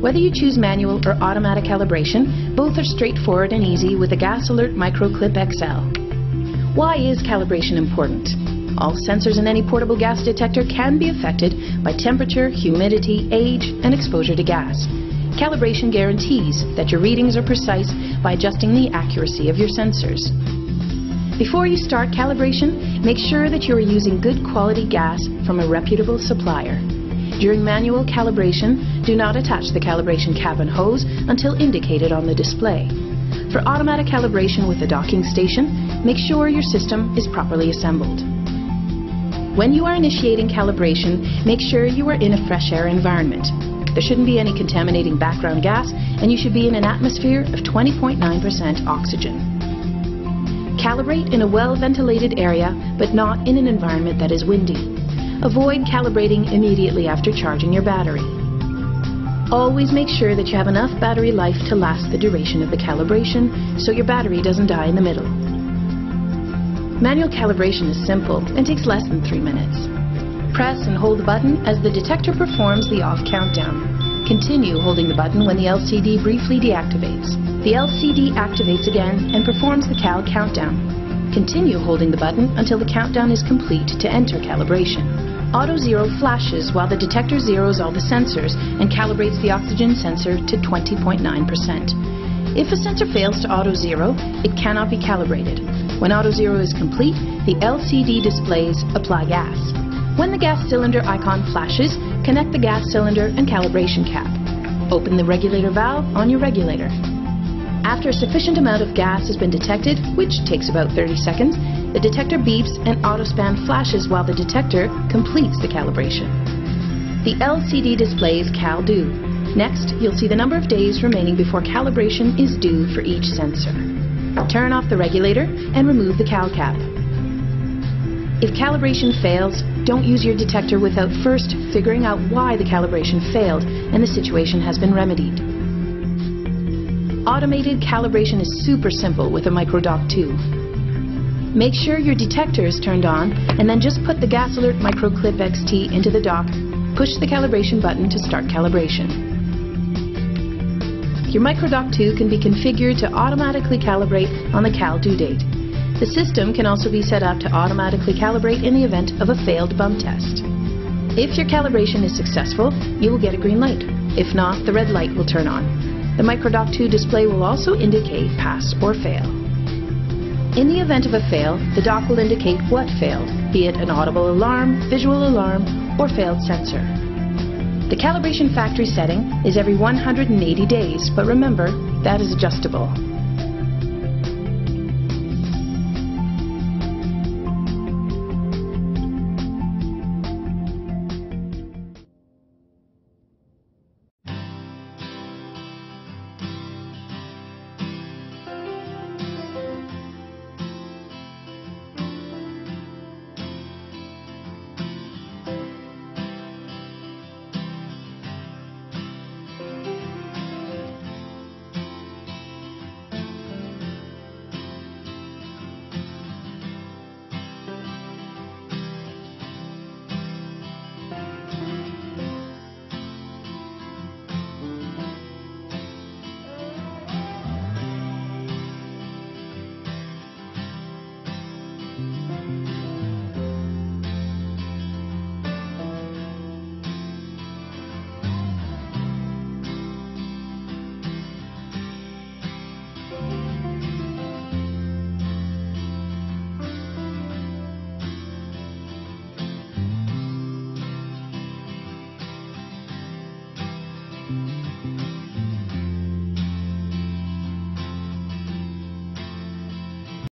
Whether you choose manual or automatic calibration, both are straightforward and easy with the GasAlert MicroClip XL. Why is calibration important? All sensors in any portable gas detector can be affected by temperature, humidity, age, and exposure to gas. Calibration guarantees that your readings are precise by adjusting the accuracy of your sensors. Before you start calibration, make sure that you are using good quality gas from a reputable supplier. During manual calibration, do not attach the calibration cap and hose until indicated on the display. For automatic calibration with the docking station, make sure your system is properly assembled. When you are initiating calibration, make sure you are in a fresh air environment. There shouldn't be any contaminating background gas, and you should be in an atmosphere of 20.9% oxygen. Calibrate in a well-ventilated area, but not in an environment that is windy. Avoid calibrating immediately after charging your battery. Always make sure that you have enough battery life to last the duration of the calibration, so your battery doesn't die in the middle. Manual calibration is simple and takes less than 3 minutes. Press and hold the button as the detector performs the off countdown. Continue holding the button when the LCD briefly deactivates. The LCD activates again and performs the cal countdown. Continue holding the button until the countdown is complete to enter calibration. Auto zero flashes while the detector zeroes all the sensors and calibrates the oxygen sensor to 20.9%. If a sensor fails to auto zero, it cannot be calibrated. When auto zero is complete, the LCD displays apply gas. When the gas cylinder icon flashes, connect the gas cylinder and calibration cap. Open the regulator valve on your regulator. After a sufficient amount of gas has been detected, which takes about 30 seconds, the detector beeps and autospan flashes while the detector completes the calibration. The LCD displays cal due. Next, you'll see the number of days remaining before calibration is due for each sensor. Turn off the regulator and remove the cal cap. If calibration fails, don't use your detector without first figuring out why the calibration failed and the situation has been remedied. Automated calibration is super simple with a MicroDock 2. Make sure your detector is turned on and then just put the GasAlert MicroClip XT into the dock. Push the calibration button to start calibration. Your MicroDock 2 can be configured to automatically calibrate on the cal due date. The system can also be set up to automatically calibrate in the event of a failed bump test. If your calibration is successful, you will get a green light. If not, the red light will turn on. The MicroDock 2 display will also indicate pass or fail. In the event of a fail, the dock will indicate what failed, be it an audible alarm, visual alarm, or failed sensor. The calibration factory setting is every 180 days, but remember, that is adjustable.